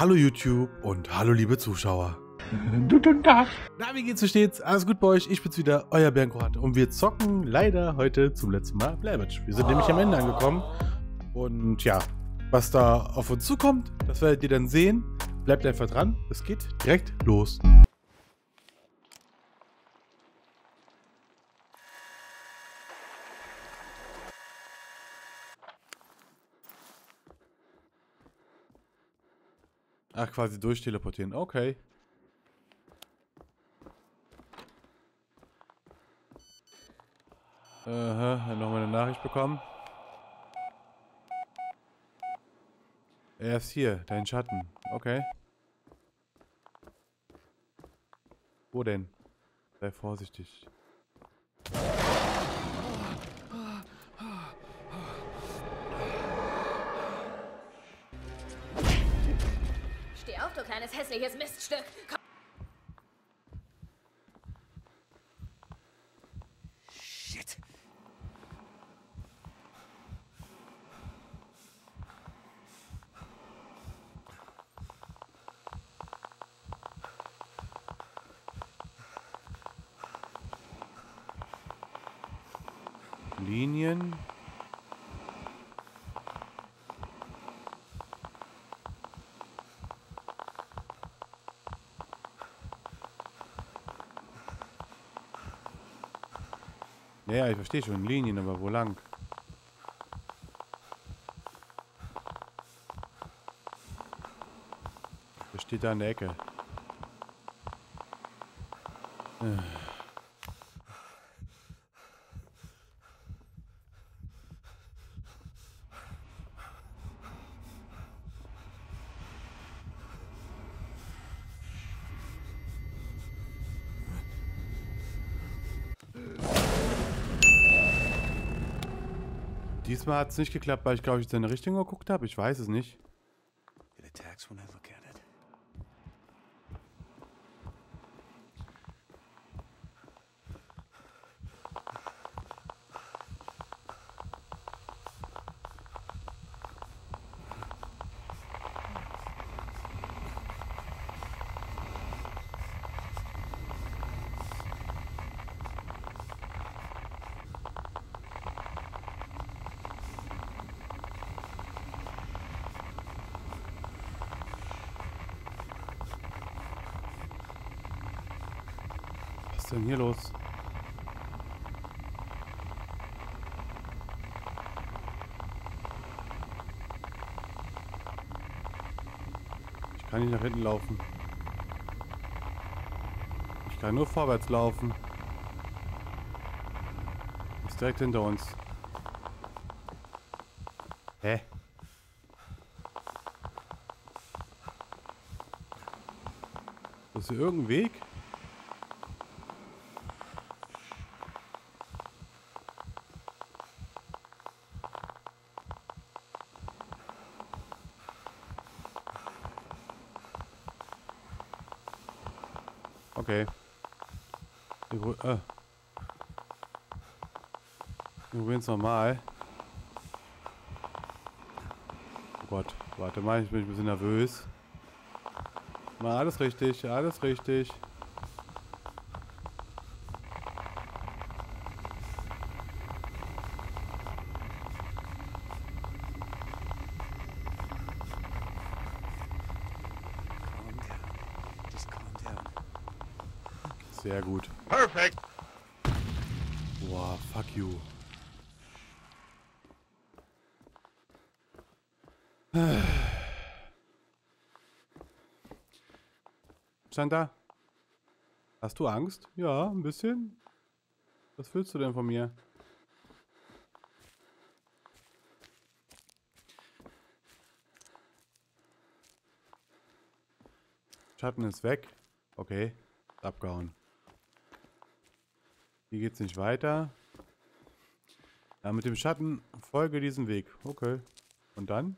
Hallo YouTube und hallo liebe Zuschauer. Na, wie geht's, wie steht's? Alles gut bei euch? Ich bin's wieder, euer Bärenkroate. Und wir zocken leider heute zum letzten Mal Blair Witch. Wir sind nämlich am Ende angekommen. Und ja, was da auf uns zukommt, das werdet ihr dann sehen. Bleibt einfach dran, es geht direkt los. Ach, quasi durchteleportieren. Okay. Aha, nochmal eine Nachricht bekommen. Er ist hier, dein Schatten. Okay. Wo denn? Sei vorsichtig. Du kleines hässliches Miststück. Komm. Shit. Linien. Ja, ich verstehe schon. Linien, aber wo lang? Das steht da an der Ecke. Diesmal hat es nicht geklappt, weil ich glaube, ich in seine Richtung geguckt habe. Ich weiß es nicht. Was ist denn hier los? Ich kann nicht nach hinten laufen. Ich kann nur vorwärts laufen. Ist direkt hinter uns. Hä? Ist hier irgendein Weg? Okay. Wir probieren es nochmal. Oh Gott, warte mal, ich bin ein bisschen nervös. Mal alles richtig, alles richtig. Sehr gut. Perfekt. Wow, fuck you. Santa, hast du Angst? Ja, ein bisschen. Was willst du denn von mir? Schatten ist weg. Okay, abgehauen. Hier geht's nicht weiter. Ja, mit dem Schatten folge diesem Weg. Okay. Und dann?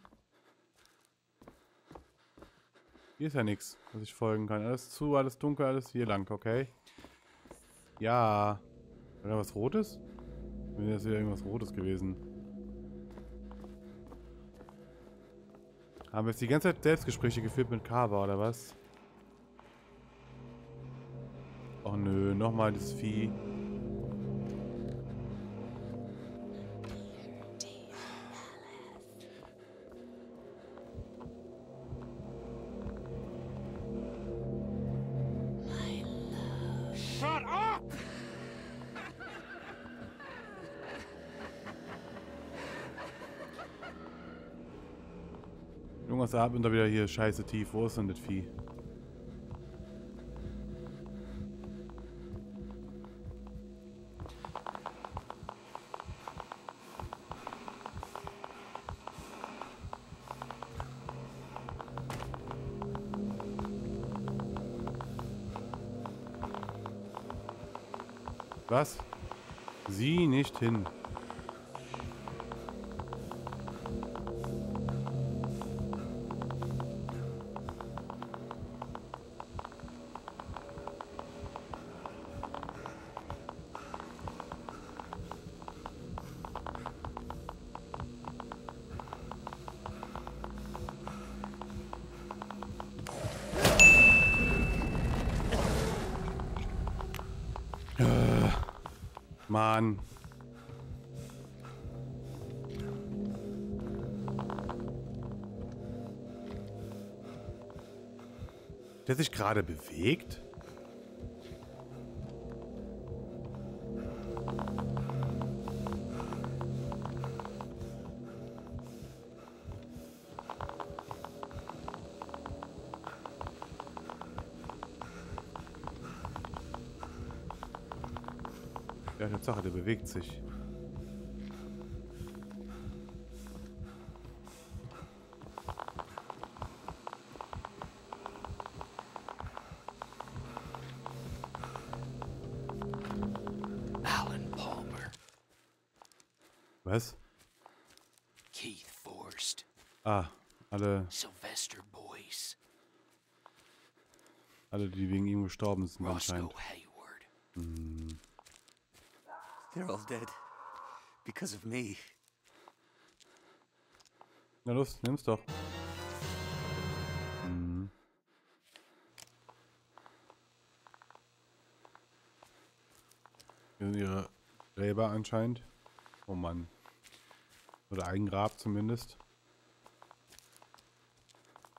Hier ist ja nichts, was ich folgen kann. Alles zu, alles dunkel, alles hier lang. Okay. Ja. Oder was Rotes? Wäre das wieder irgendwas Rotes gewesen. Haben wir jetzt die ganze Zeit Selbstgespräche geführt mit Carver, oder was? Och nö, nochmal das Vieh. Irgendwas ab und da wieder hier scheiße tief. Wo ist denn das Vieh? Was? Sieh nicht hin. Mann. Der sich gerade bewegt? Sache, der bewegt sich. Alan Palmer. Was? Keith Forst. Ah, alle. Sylvester Boyce. Alle, die wegen ihm gestorben sind, anscheinend. They're all dead because of me. Na los, nimm's doch. Mhm. Hier sind ihre Gräber anscheinend. Oh Mann. Oder ein Grab zumindest.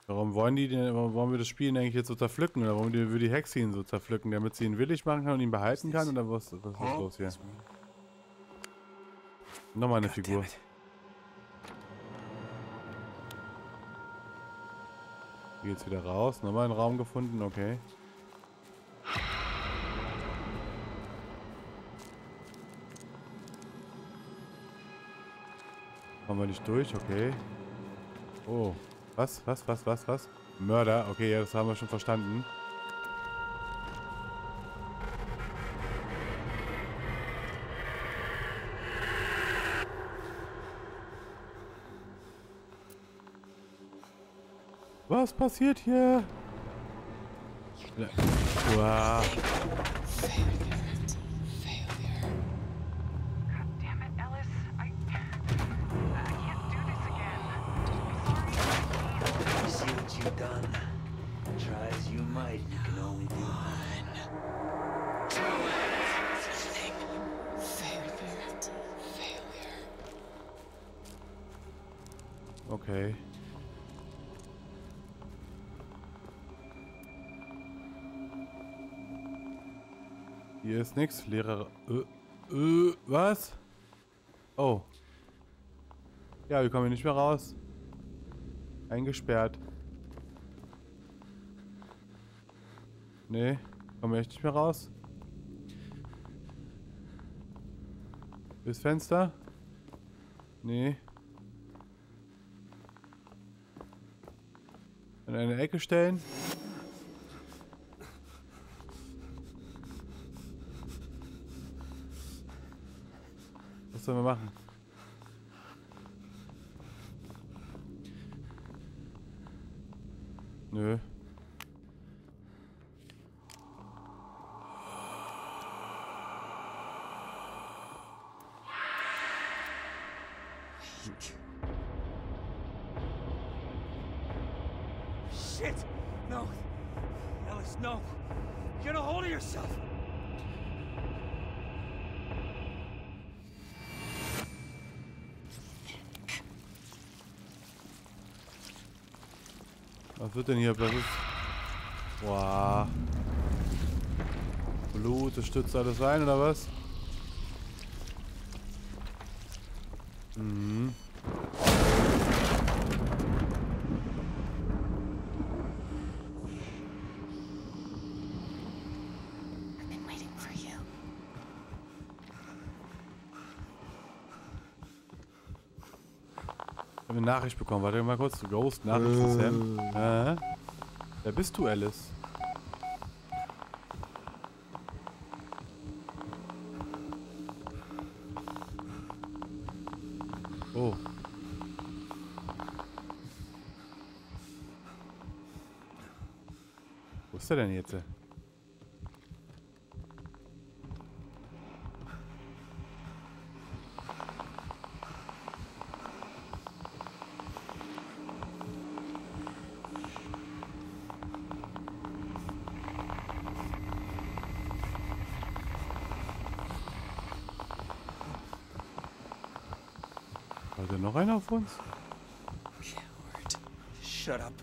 Warum wollen wir das Spiel eigentlich jetzt so zerpflücken? Oder warum will die Hexe ihn so zerpflücken? Damit sie ihn willig machen kann und ihn behalten kann? Oder was ist los hier? Nochmal eine Figur. Hier geht's wieder raus. Nochmal einen Raum gefunden, okay. Kommen wir nicht durch, okay. Oh. Was? Mörder? Okay, ja, das haben wir schon verstanden. Was passiert hier? Wow. Okay. Hier ist nichts, Lehrer. Was? Oh. Ja, wir kommen hier nicht mehr raus. Eingesperrt. Nee, kommen wir echt nicht mehr raus. Das Fenster? Nee. In eine Ecke stellen. Was sollen wir machen? Nö. Shit! No! Alice, no! Get a hold of yourself! Was wird denn hier passiert? Wow. Blut, das stützt alles ein, oder was? Mhm. Ich habe eine Nachricht bekommen. Warte mal kurz. Ghost, Nachricht von Sam. Wer bist du, Alice? Oh. Wo ist er denn jetzt? Noch einer auf uns? Shut up.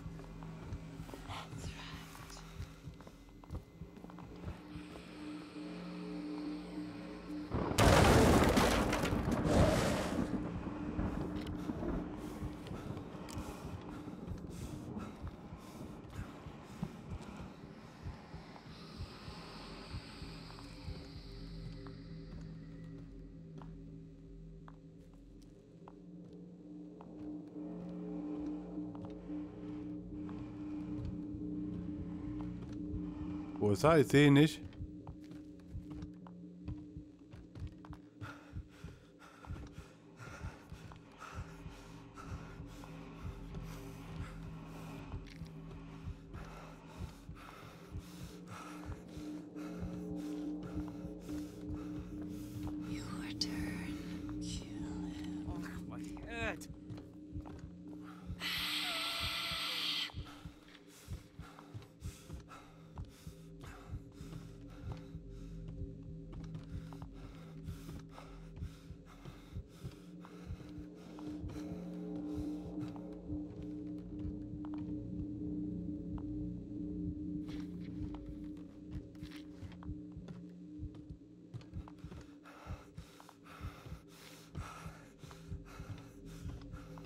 Wo ist er? Ich sehe ihn nicht.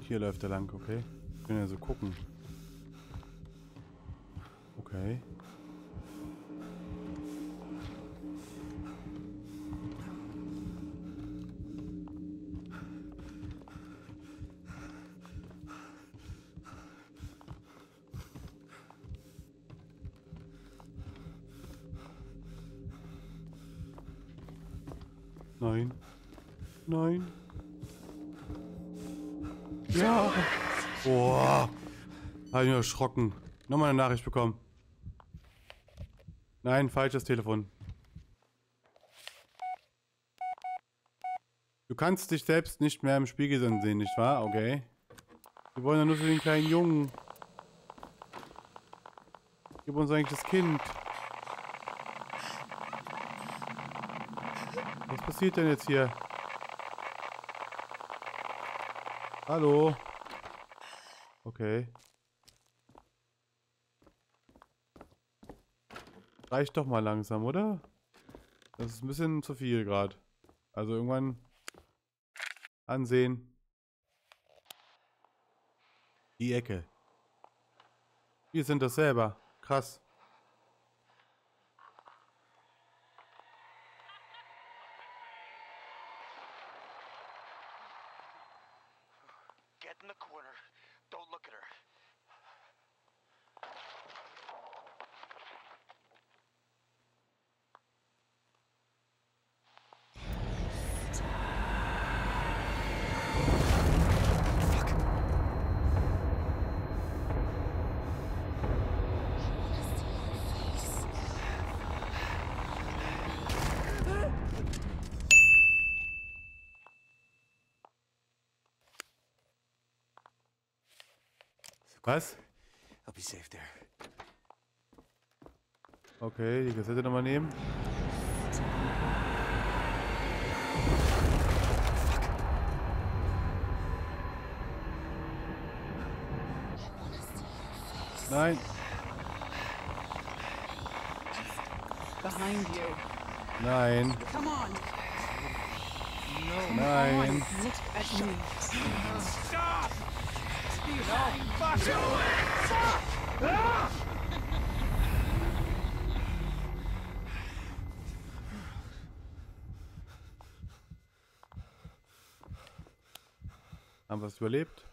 Hier läuft er lang, okay. Ich will ja so gucken. Okay. Nein. Nein. Ja! Boah! Hab ich mich erschrocken. Nochmal eine Nachricht bekommen. Nein, falsches Telefon. Du kannst dich selbst nicht mehr im Spiegel sehen, nicht wahr? Okay. Wir wollen ja nur für den kleinen Jungen. Gib uns eigentlich das Kind. Was passiert denn jetzt hier? Hallo. Okay. Reicht doch mal langsam, oder? Das ist ein bisschen zu viel gerade. Also irgendwann ansehen. Die Ecke. Wir sind das selber. Krass. Was? I'll be safe there. Okay, die Kassette nochmal nehmen. Nein. Behind you. Nein. Come on. No. Nein. Stop. Stop. Stop. Haben wir es überlebt?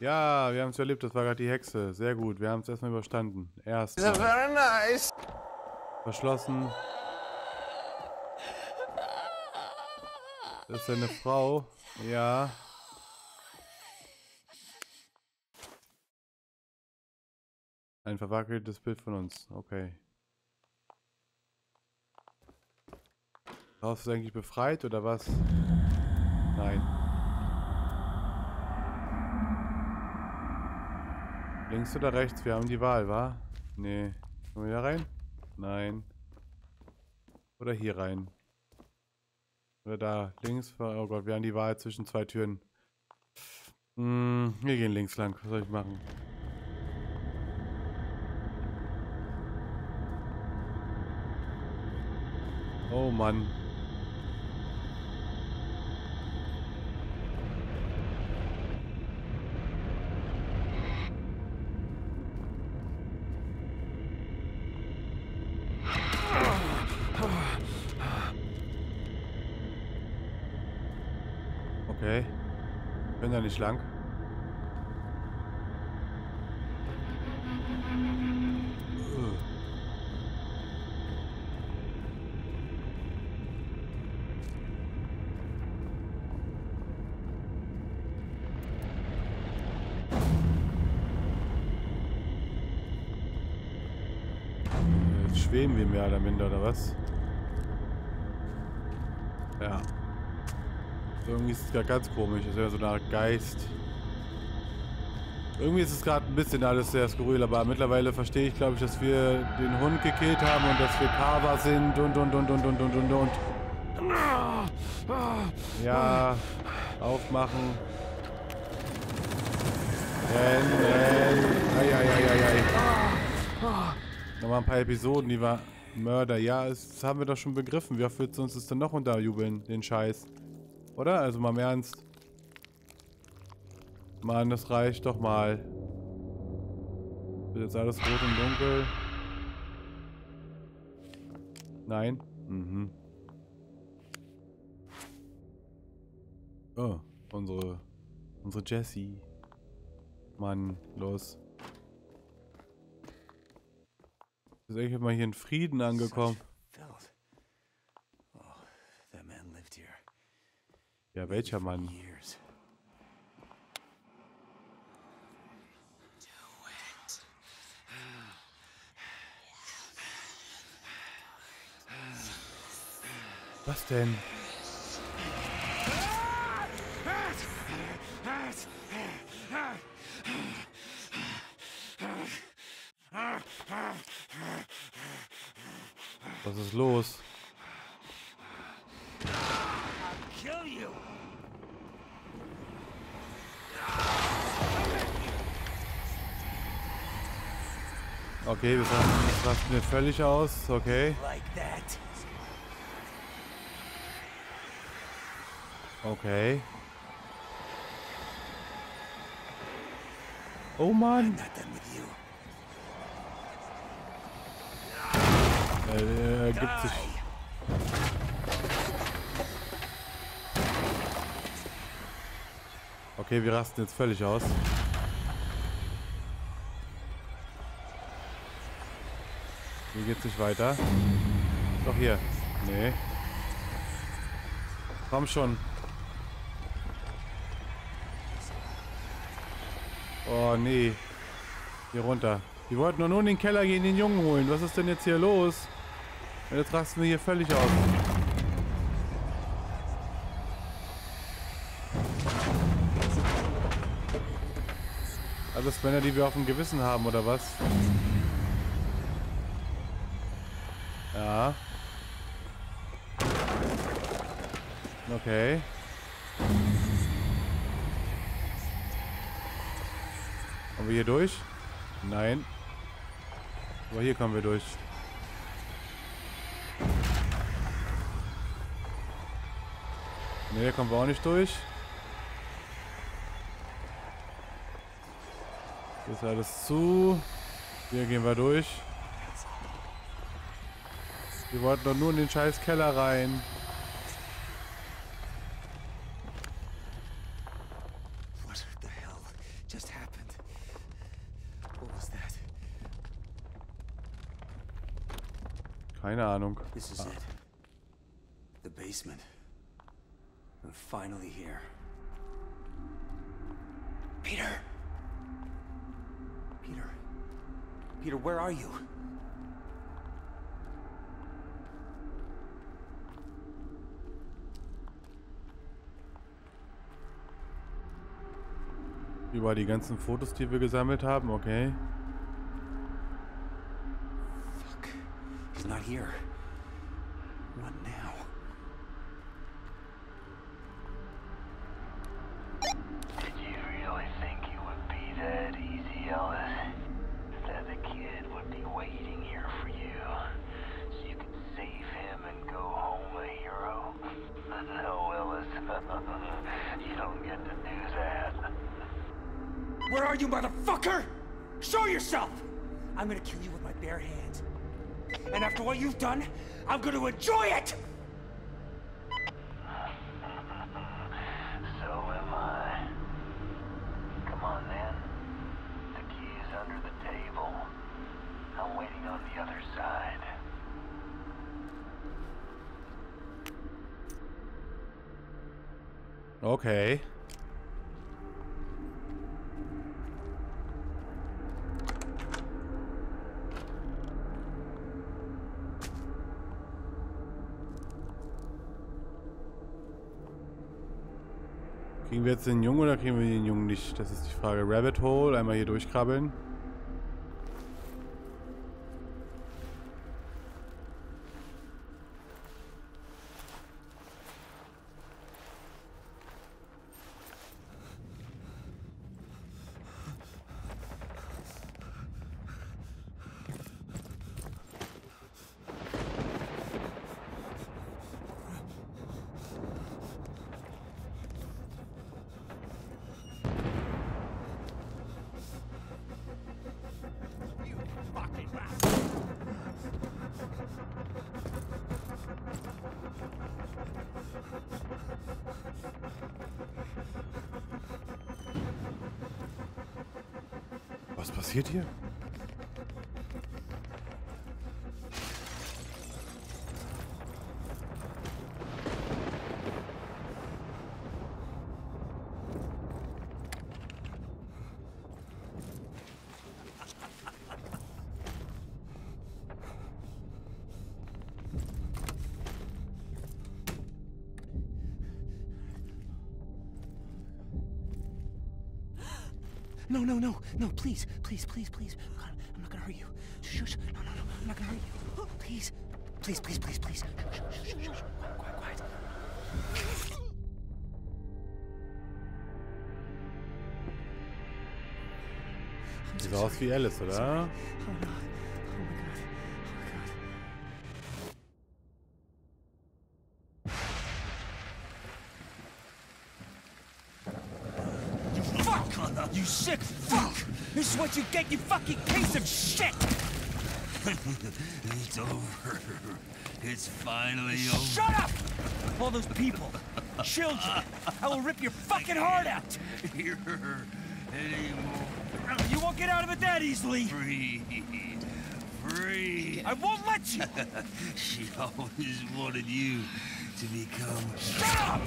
Ja, wir haben es überlebt. Das war gerade die Hexe. Sehr gut. Wir haben es erstmal überstanden. Das war nice. Verschlossen. Das ist eine Frau. Ja. Ein verwackeltes Bild von uns. Okay. Hast du eigentlich befreit oder was? Nein. Links oder rechts? Wir haben die Wahl, wa? Nee. Kommen wir da rein? Nein. Oder hier rein? Oder da? Links? Oh Gott, wir haben die Wahl zwischen zwei Türen. Wir gehen links lang. Was soll ich machen? Oh Mann. Nicht lang. Jetzt schweben wir mehr oder minder, oder was? Ja. Irgendwie ist es gerade ganz komisch, das wäre so eine Art Geist. Irgendwie ist es gerade ein bisschen alles sehr skurril, aber mittlerweile verstehe ich, glaube ich, dass wir den Hund gekillt haben und dass wir Carver sind und. Ja, aufmachen. Rennen. Nochmal ein paar Episoden, die war Mörder. Ja, das haben wir doch schon begriffen. Wie oft wird es uns das denn noch unterjubeln, den Scheiß? Oder? Also mal im Ernst. Mann, das reicht doch mal. Wird jetzt alles rot und dunkel. Nein. Mhm. Oh, unsere Jessie. Mann, los. Ist eigentlich mal hier in Frieden angekommen. Ja, welcher Mann? Was denn? Was ist los? Okay, das rasten wir völlig aus, okay. Okay. Oh Mann! Gibt sich. Okay, wir rasten jetzt völlig aus. Hier geht's nicht weiter. Doch hier. Nee. Komm schon. Oh nee. Hier runter. Die wollten nur in den Keller gehen, den Jungen holen. Was ist denn jetzt hier los? Und jetzt rasten wir hier völlig aus. Alles Männer, die wir auf dem Gewissen haben, oder was? Ja. Okay. Kommen wir hier durch? Nein. Aber hier kommen wir durch. Ne, hier kommen wir auch nicht durch. Hier ist alles zu. Hier gehen wir durch. Wir wollten doch nur in den scheiß Keller rein. Keine Ahnung. This is it. The basement. We're finally here. Peter. Peter. Peter, where are you? Über die ganzen Fotos, die wir gesammelt haben, okay. He's not here. What now? Did you really think you would be that easy, Ellis? That the kid would be waiting here for you, so you could save him and go home a hero? No, Ellis. You don't get to do that. Where are you, motherfucker? Show yourself! I'm gonna kill you with my bare hands. And after what you've done, I'm going to enjoy it! So am I. Come on, then. The key is under the table. I'm waiting on the other side. Okay. Kriegen wir jetzt den Jungen oder kriegen wir den Jungen nicht? Das ist die Frage. Rabbit Hole, einmal hier durchkrabbeln. Was passiert hier? No, no, no, no, please, please, please, please. God, I'm not gonna hurt you. Shush, no, no, no, I'm not gonna hurt you. Please, please, please, please, please. Shush, shush, shush, shush. Quiet, quiet. Sieht aus wie Alice, oder? Oh no. Oh my God. Oh my God. You fuck! You sick fuck! This is what you get, you fucking piece of shit! It's over. It's finally over. Shut up! All those people, children, I will rip your fucking heart out! Here anymore. You won't get out of it that easily! Free. Free. I won't let you! She always wanted you to become... Shut up!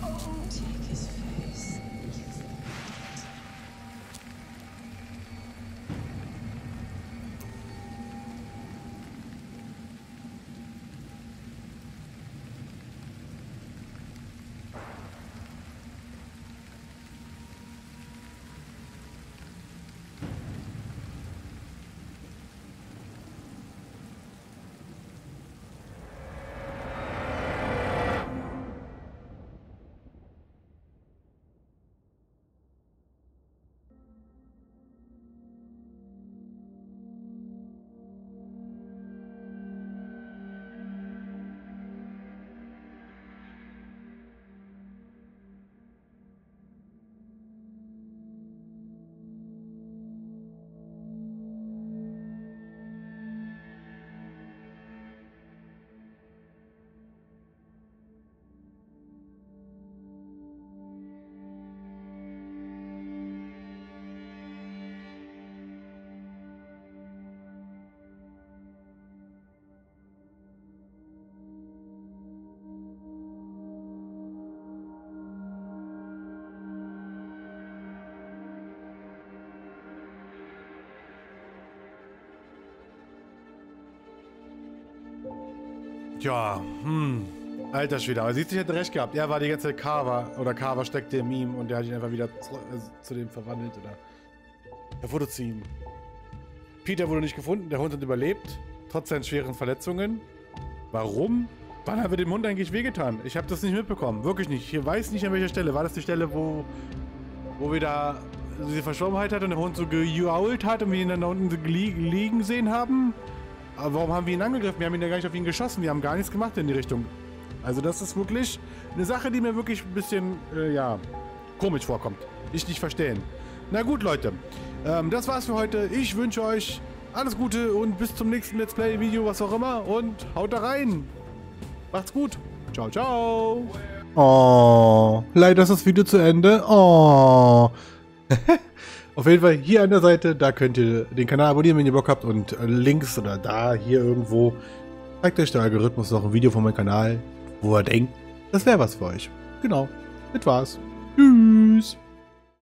Take his face. Tja, alter Schwede, aber siehst du, ich hätte recht gehabt. Er war die ganze Zeit Carver, oder Carver steckte in ihm und der hat ihn einfach wieder zu dem verwandelt, oder? Er wurde zu ihm. Peter wurde nicht gefunden, der Hund hat überlebt, trotz seinen schweren Verletzungen. Warum? Wann haben wir dem Hund eigentlich wehgetan? Ich habe das nicht mitbekommen, wirklich nicht. Ich weiß nicht, an welcher Stelle. War das die Stelle, wo wir da diese Verschwommenheit hatten und der Hund so gejault hat und wir ihn dann da unten liegen sehen haben? Aber warum haben wir ihn angegriffen? Wir haben ihn ja gar nicht auf ihn geschossen, wir haben gar nichts gemacht in die Richtung. Also das ist wirklich eine Sache, die mir wirklich ein bisschen, ja, komisch vorkommt. Ich nicht verstehen. Na gut, Leute. Das war's für heute. Ich wünsche euch alles Gute und bis zum nächsten Let's Play-Video, was auch immer. Und haut da rein. Macht's gut. Ciao, ciao. Oh, leider ist das Video zu Ende. Oh. Auf jeden Fall hier an der Seite, da könnt ihr den Kanal abonnieren, wenn ihr Bock habt. Und links oder da, hier irgendwo, zeigt euch der Algorithmus noch ein Video von meinem Kanal, wo er denkt, das wäre was für euch. Genau. Das war's. Tschüss.